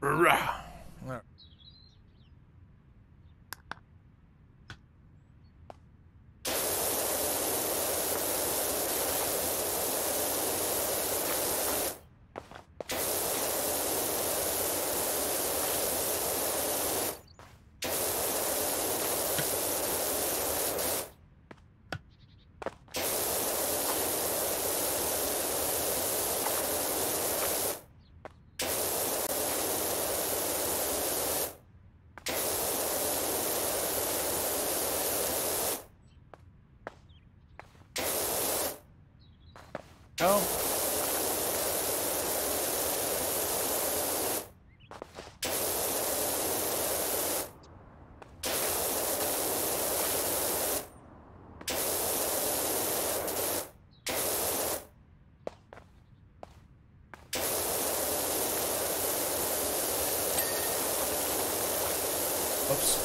Oh. Oops.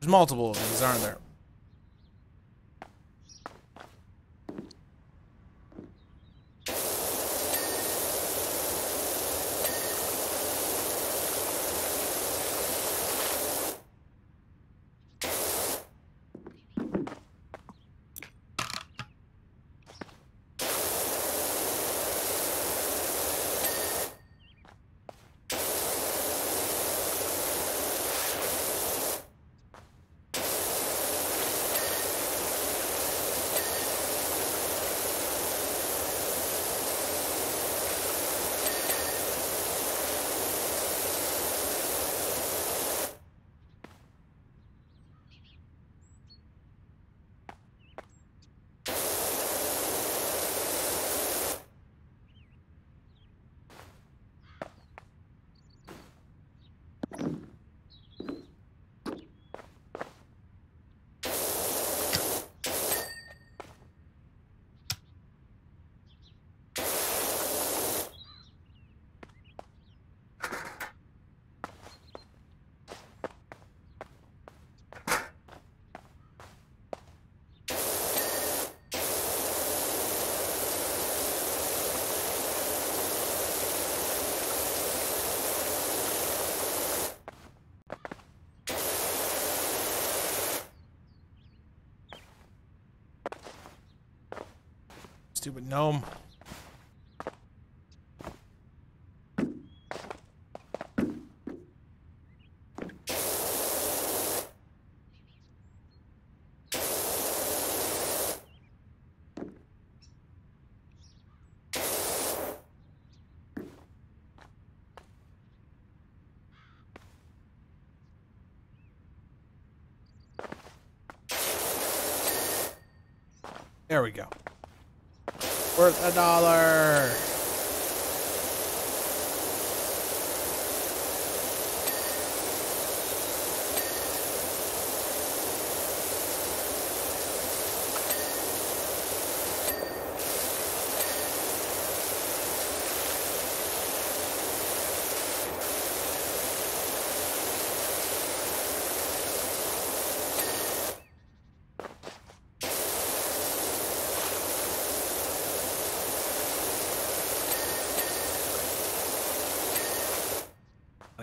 There's multiple of these, aren't there? Stupid gnome. There we go. Worth $1.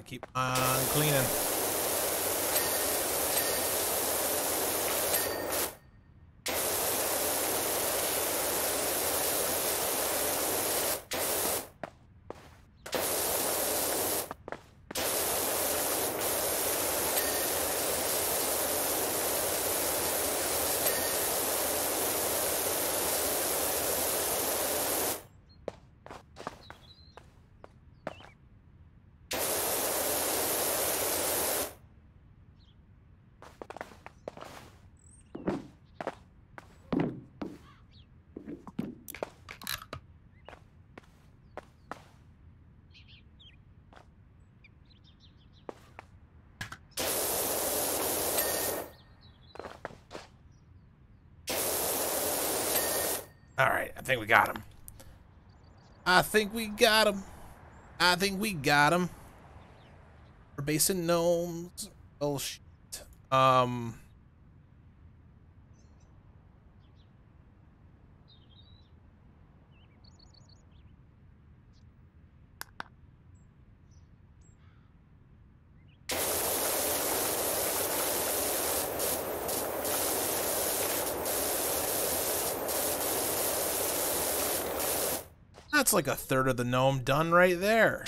Keep on cleaning. Alright, I think we got him. I think we got him. I think we got him. We're basing gnomes. Bullshit. That's like a third of the gnome done right there.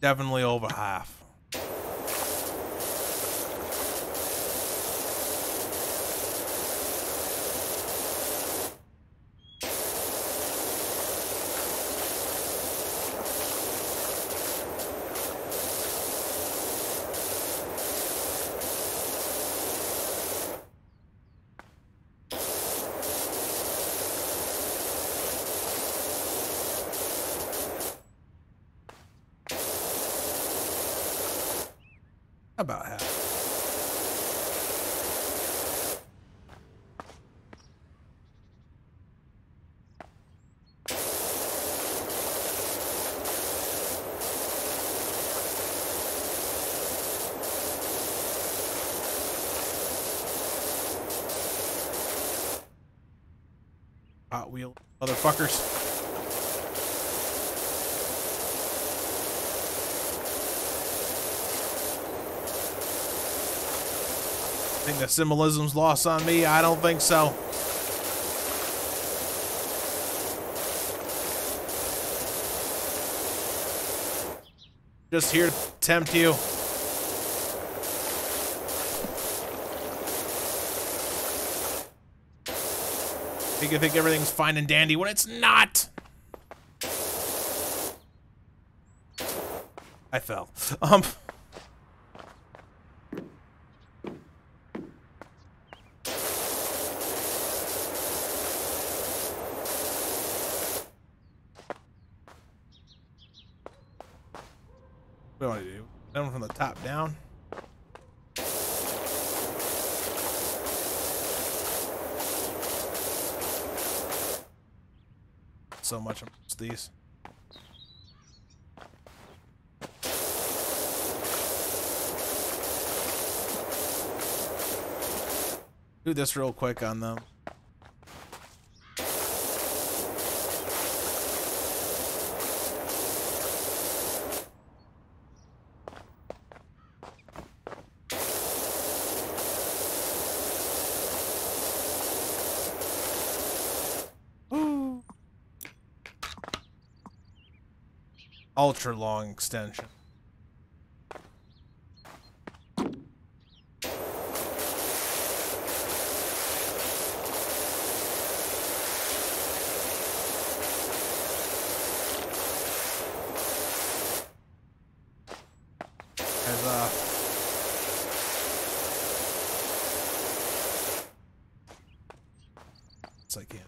Definitely over half. About half. Hot wheel motherfuckers. Think the symbolism's lost on me? I don't think so. Just here to tempt you. You think everything's fine and dandy when it's not. I fell. What do I do? That one from the top down. So much amongst these. Do this real quick on them. Ultra long extension. It's like, yeah.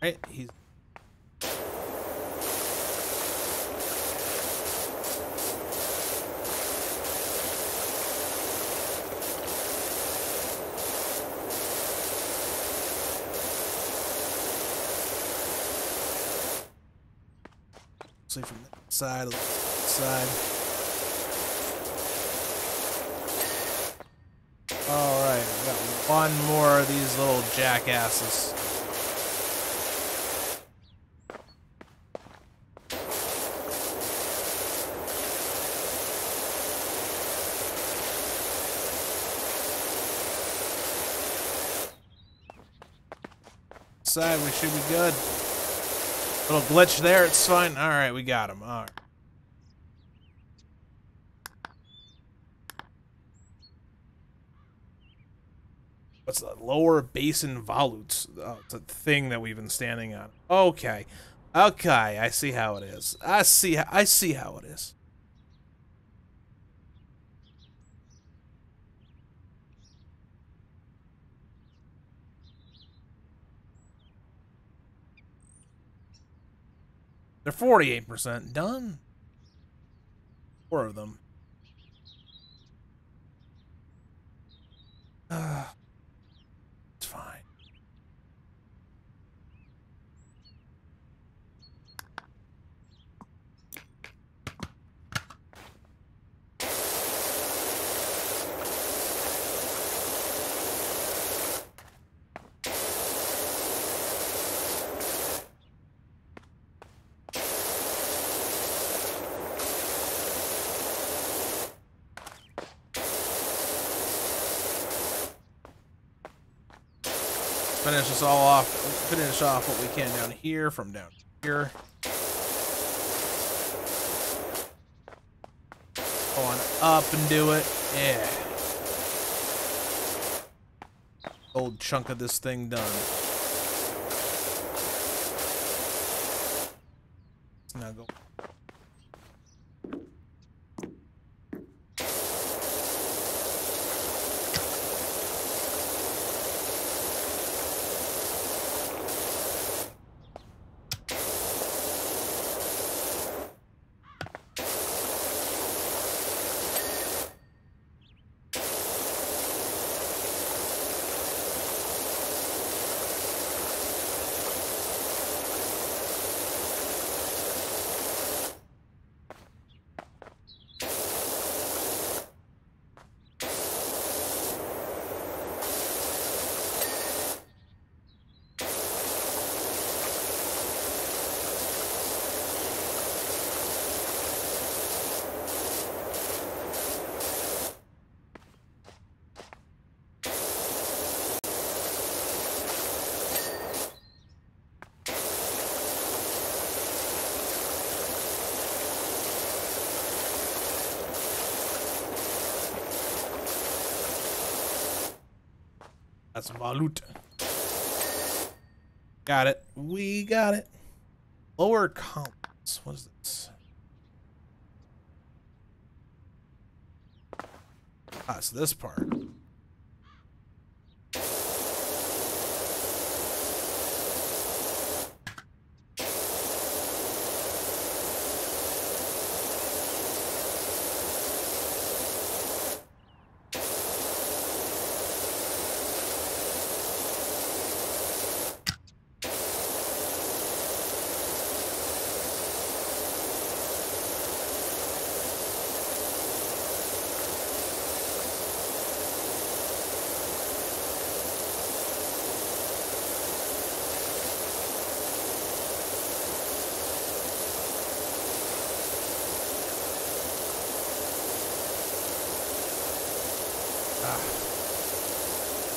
Right, he's... See from that side, of the side. All right, we got one more of these little jackasses. Side, we should be good. Little glitch there, it's fine. All right, we got him. All right. What's that? Lower basin volutes? Oh, it's a thing that we've been standing on. Okay, okay, I see how it is. I see how it is. They're 48% done. 4 of them. It's fine. Finish this all off. Finish off what we can down here from down here. Go on up and do it. Yeah. Old chunk of this thing done. Now go. That's Valut. Got it. We got it. Lower comps. What is this? Ah, it's this part.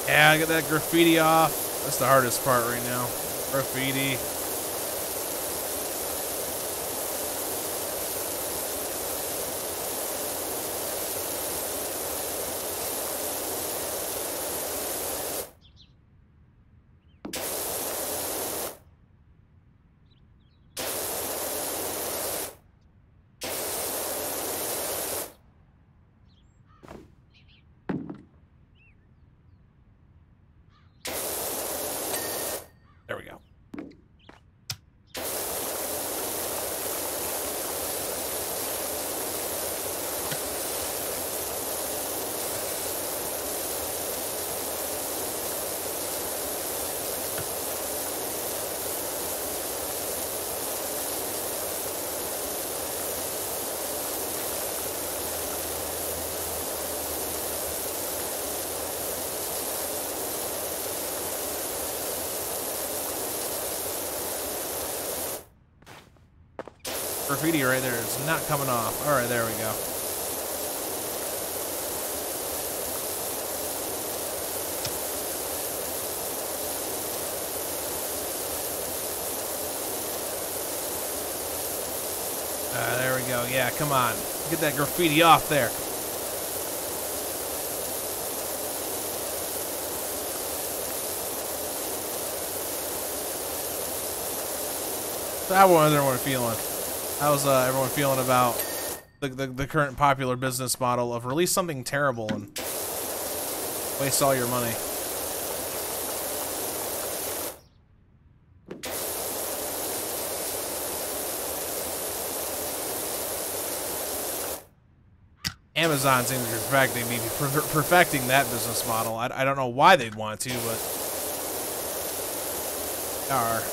Yeah, get that graffiti off. That's the hardest part right now. Graffiti. Graffiti right there, it's not coming off. All right, there we go. There we go. Yeah, come on, get that graffiti off there. So I wonder what I'm feeling. How's everyone feeling about the current popular business model of release something terrible and waste all your money? Amazon seems to be perfecting that business model. I don't know why they'd want to, but they are.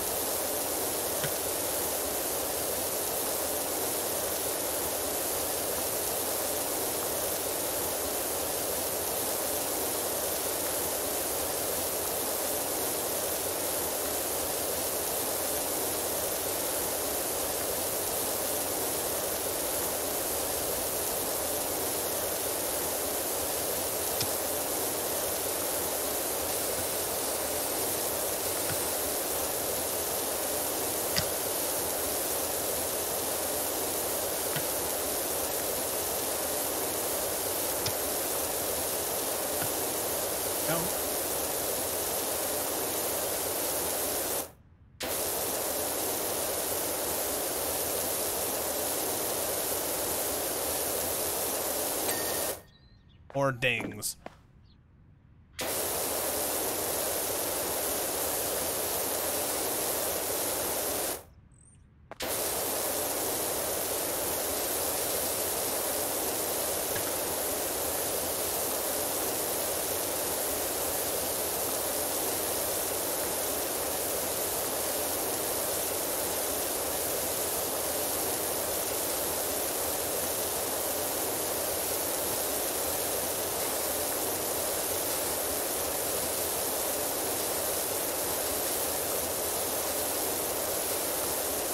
More dings.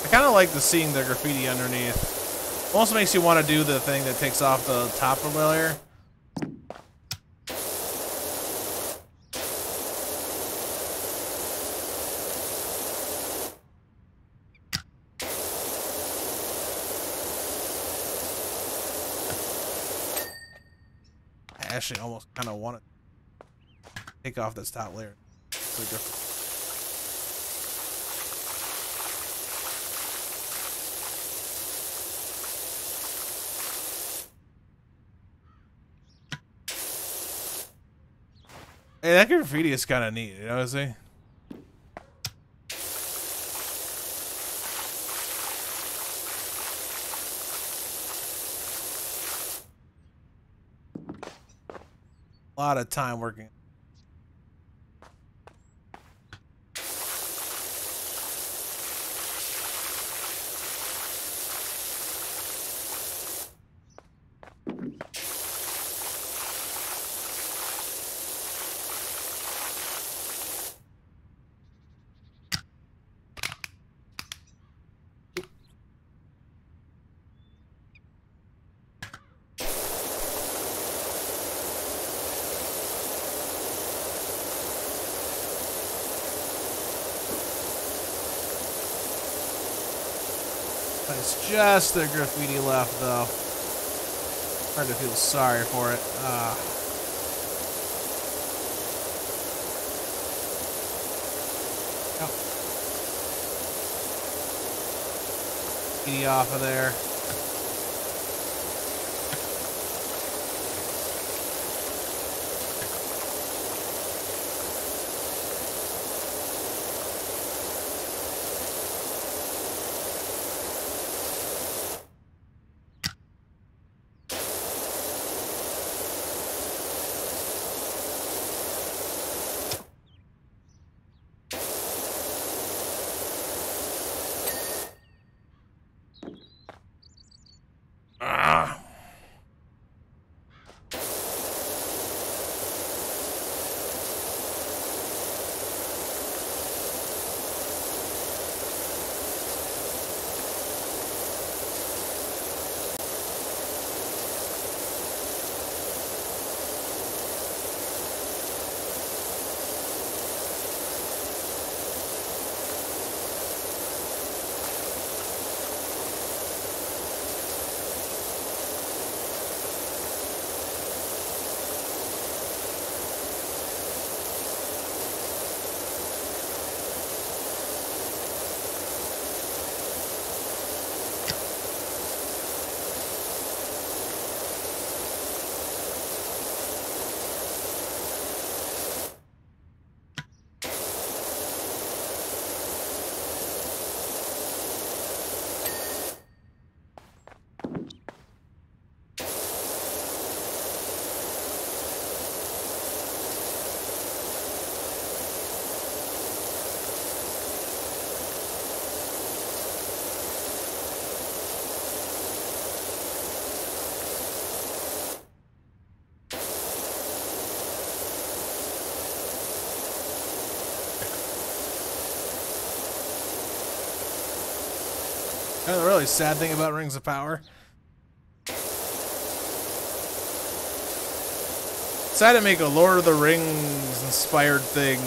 I kind of like the seeing the graffiti underneath. It also makes you want to do the thing that takes off the top of the layer. I actually almost kind of want to take off this top layer. It's really different. Hey, that graffiti is kind of neat, you know what I'm saying? A lot of time working. It's just the graffiti left, though. Hard to feel sorry for it. Graffiti off of there. That's a really sad thing about Rings of Power. Decided to make a Lord of the Rings inspired thing.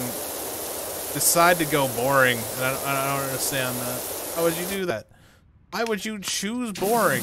Decide to go boring, and I don't understand that. How would you do that? Why would you choose boring?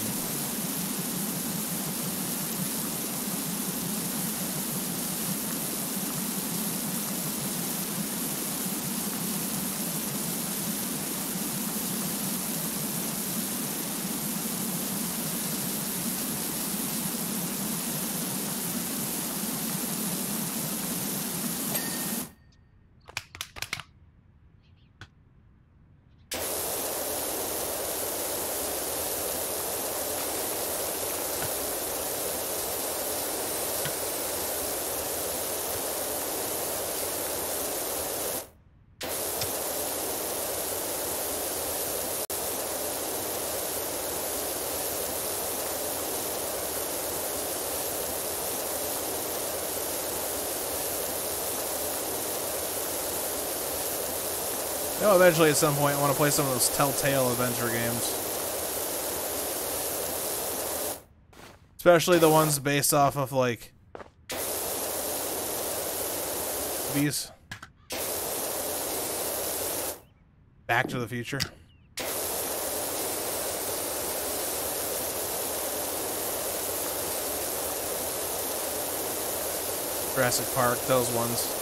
Oh, eventually at some point I want to play some of those Telltale adventure games. Especially the ones based off of, like, these. Back to the Future. Jurassic Park, those ones.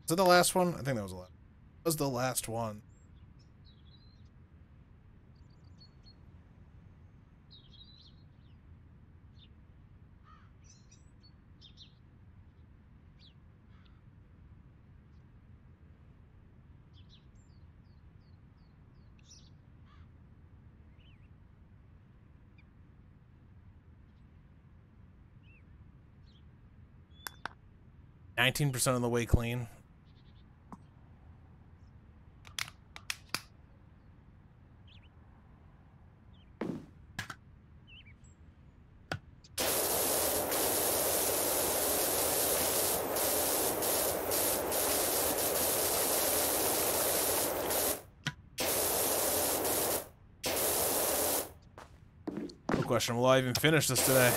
Is it the last one? I think that was the last. That was the last one. I'm 19% of the way clean. Question, will I even finish this today?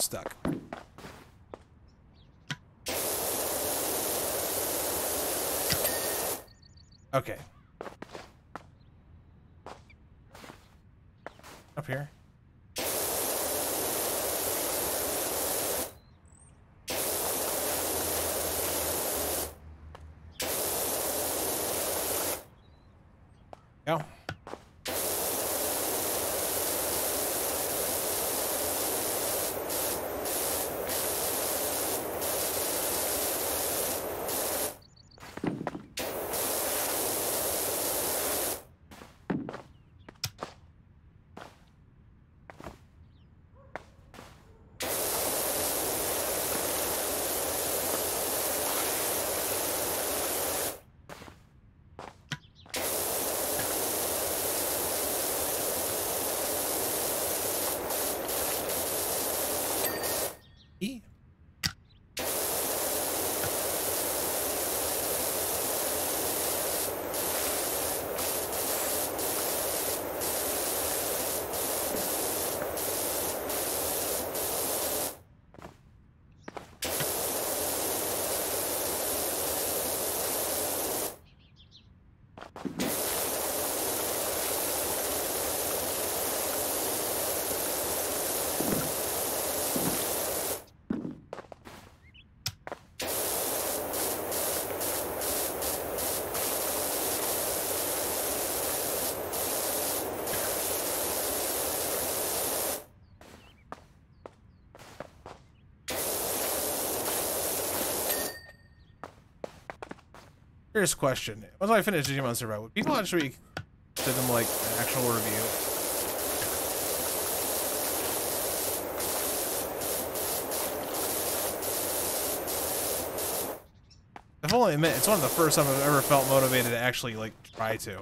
Stuck. Okay. Up here. Go. Here's a question. Once I finish Digimon Survive, would people actually give them like an actual review? I've only admit it's one of the first times I've ever felt motivated to actually like try to.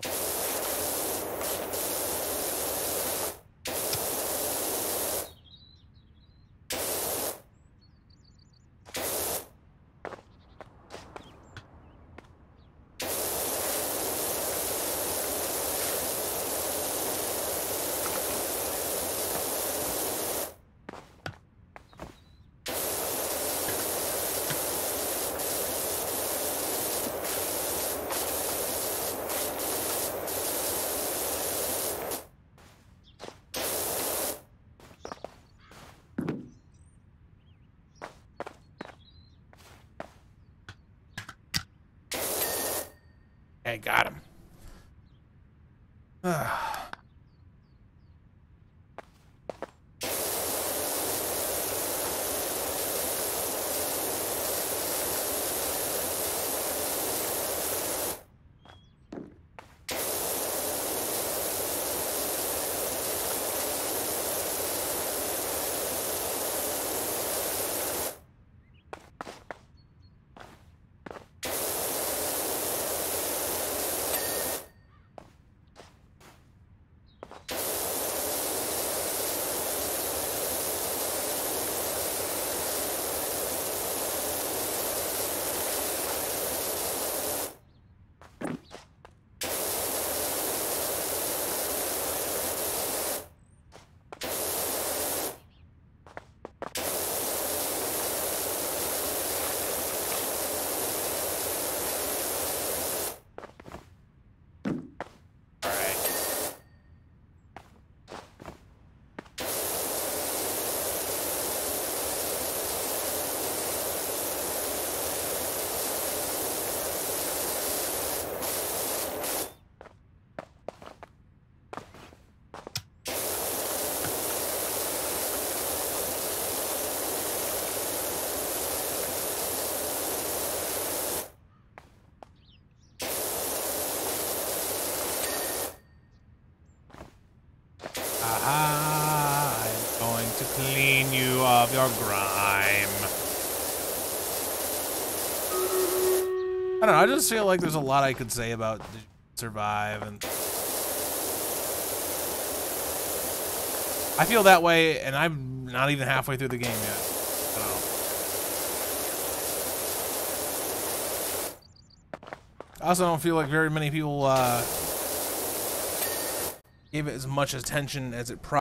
Got him. Your grime. I don't know, I just feel like there's a lot I could say about Digimon Survive, and I feel that way, and I'm not even halfway through the game yet. So. I also don't feel like very many people gave it as much attention as it probably